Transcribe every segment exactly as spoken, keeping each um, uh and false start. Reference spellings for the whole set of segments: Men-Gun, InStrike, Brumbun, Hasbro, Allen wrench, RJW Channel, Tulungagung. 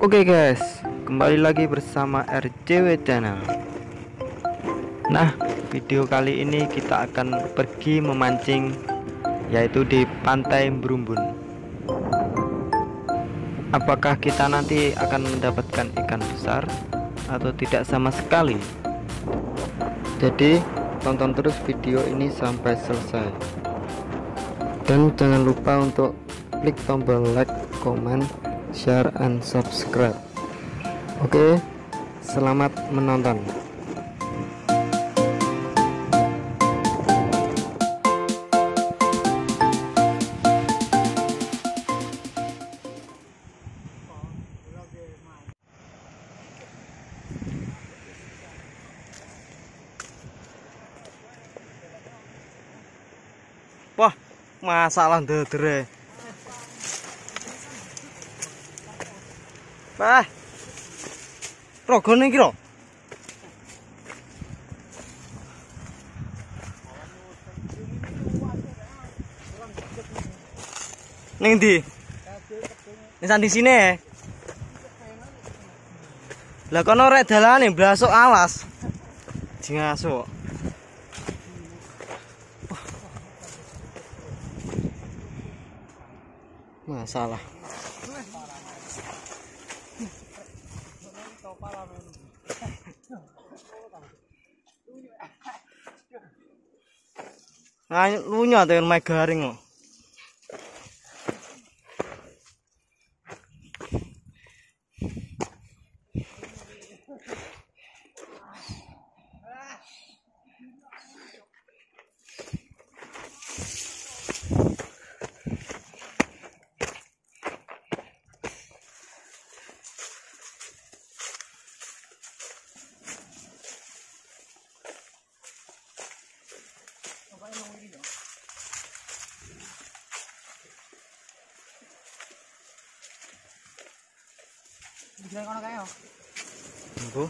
Oke guys, kembali lagi bersama R J W Channel. Nah, video kali ini kita akan pergi memancing, yaitu di pantai Brumbun. Apakah kita nanti akan mendapatkan ikan besar atau tidak sama sekali? Jadi tonton terus video ini sampai selesai. Dan jangan lupa untuk klik tombol like, comment, share and subscribe. Oke, selamat menonton. Wah, masalah dedere. Wah, rogone iki lho. Ning ndi? Ning sandi sine. Lah kono rek dalane blasuk alas. Jingasuk. Masalah. Nah, lunya tuh main garing loh. Bisa kono kae yo. Monggo.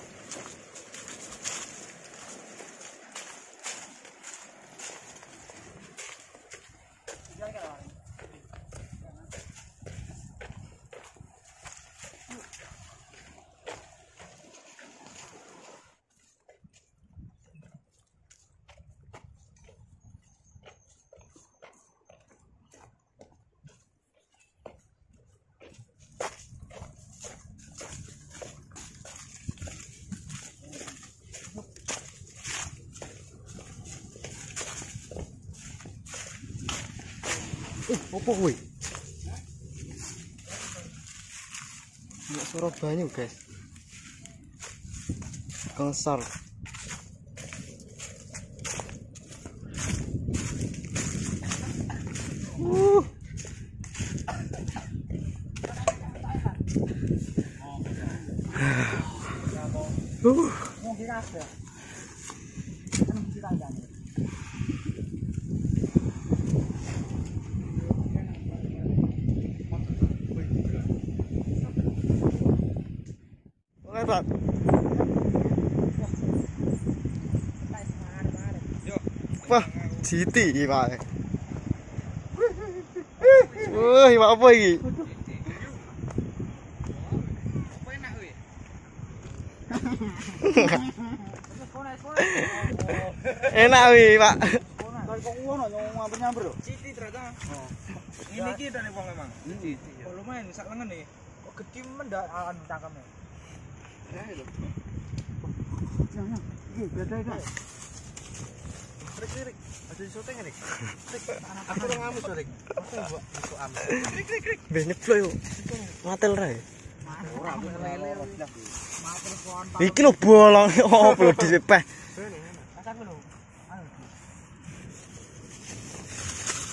Opo kuwi? Nek suara banyu, guys. Kengsar. Uh. Uh. Hebat. Wah, jiti iki, Pak. Wah, iki apa iki? Apa enak kuwi? Enak kuwi, Pak. Kok ngono nyamber lho. Jiti ternyata. Oh. Ini iki tane wong emang. Jiti. Kok lumayan sak lengen iki. Kok gedhi mendak alan cangkeme. Iki lho bolong opo lho disepeh.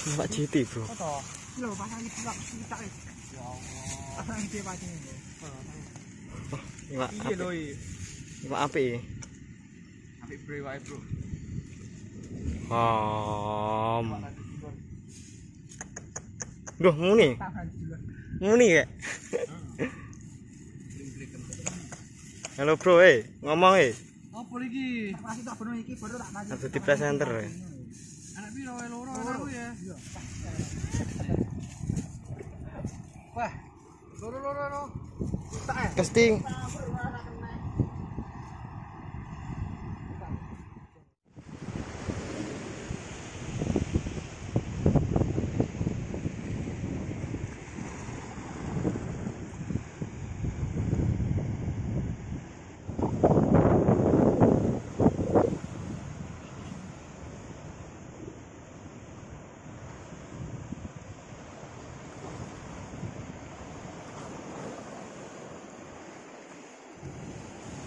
Mbak Jiti, Bro. Lho pasang iki lak citak. Ya Allah. Pasang iki pacine. Iwak api Iwak api Api beri wae, Bro. Hom. Duh, nguni. Nguni kek. Halo, Bro, eh, ngomong eh. Apa iki? Masih tak beno iki baru tak maju. Aku di presenter. Anak piro wae loro aku ya. Wah. Casting.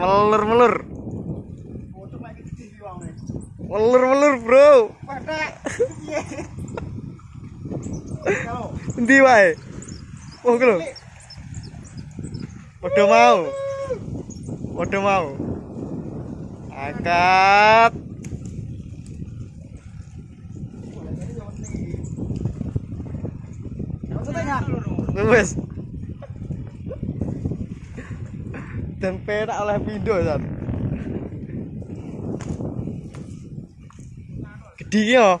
Melur-melur. Melur-melur, bro. Endi wae. Oh, lho. Padha mau. Padha mau. Angkat. Wes. Dan perak oleh video kan. Gede yo.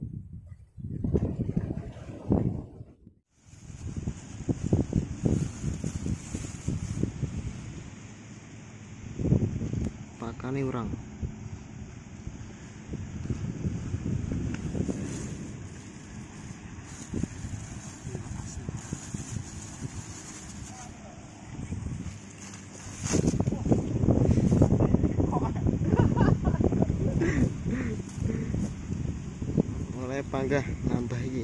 Pakane urang. Panggah nambah iki.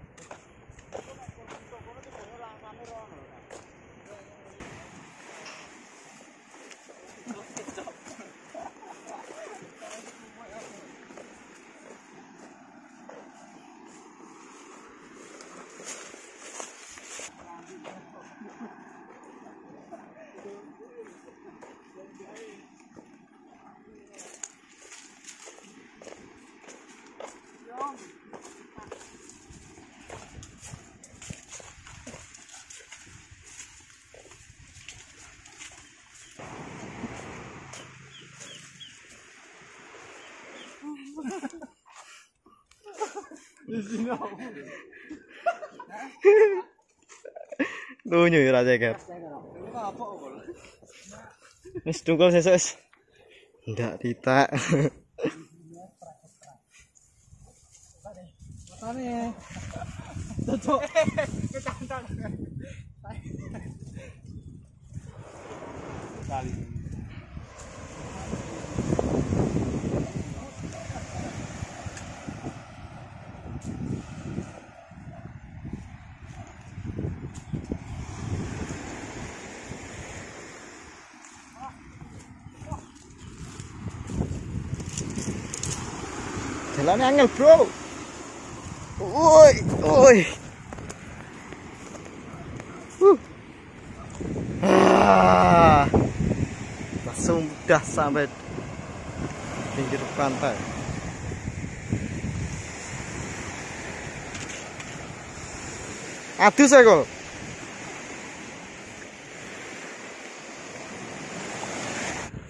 Ini Tunyu Raja Gap. Wis dungkul sesuk wis. Ndak ditak. Matane. Cocok. Kecantan. Kali. Jalannya angel bro. Oi, oi. Huh. Ah. Langsung udah sampai pinggir pantai. Aduh saya kok.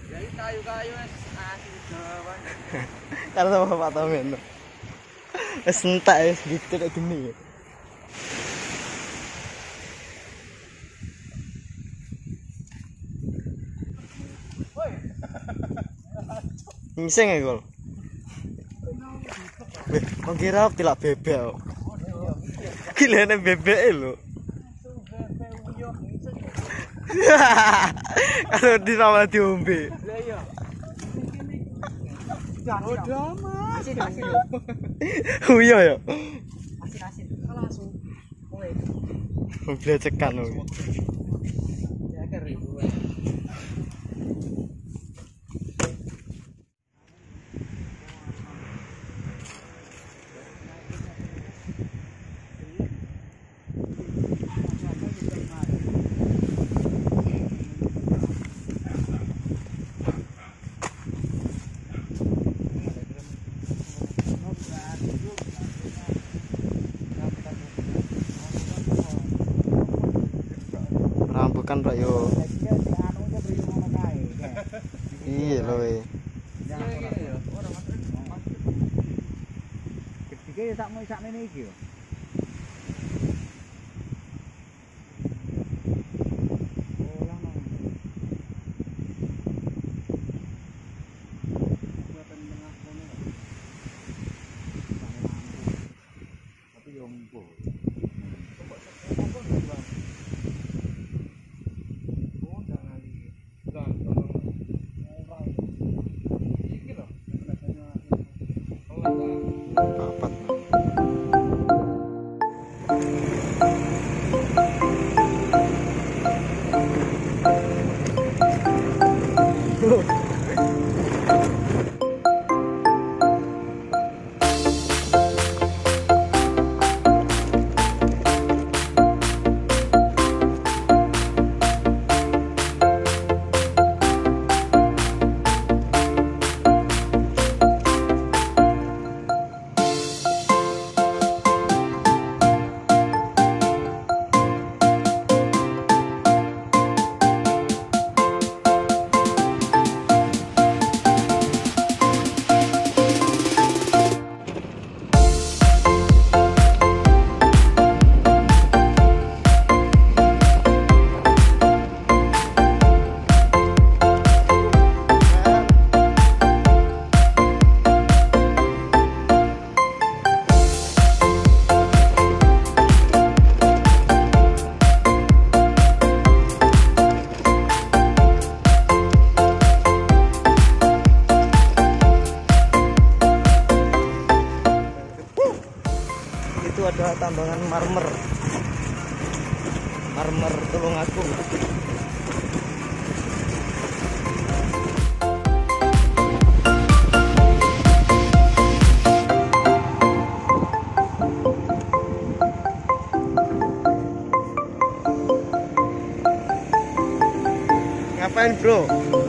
Jadi kayu-kayu asli Jawa. Karena sama Pak Tomen. Wes entek wis gitu nek geni. Woi. Ngising e, Gol. Wih, kok kira tilak bebek kok. Kilene bebeke lho. Kalau di sama diombe. Lah iya. Udah mas, asin-asin lho. Iya ya? Asin-asin, kalau langsung mulai belajekan lho. Ya keribuan. Rambukan Pak yo. Iya loh. Ketika ya tak mau sak mene iki yo. Ada tambangan marmer marmer Tulungagung. Ngapain bro?